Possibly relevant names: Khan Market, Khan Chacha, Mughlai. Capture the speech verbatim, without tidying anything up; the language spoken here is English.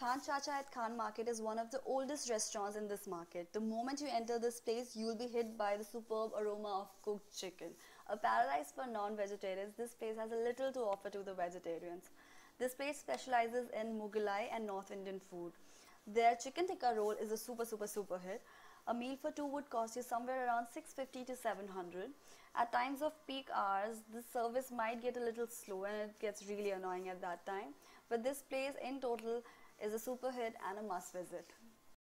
Khan Chacha at Khan Market is one of the oldest restaurants in this market. The moment you enter this place, you will be hit by the superb aroma of cooked chicken. A paradise for non-vegetarians, this place has a little to offer to the vegetarians. This place specializes in Mughlai and North Indian food. Their chicken tikka roll is a super, super, super hit. A meal for two would cost you somewhere around six fifty to seven hundred. At times of peak hours, the service might get a little slow and it gets really annoying at that time. But this place in total is a super hit and a must visit.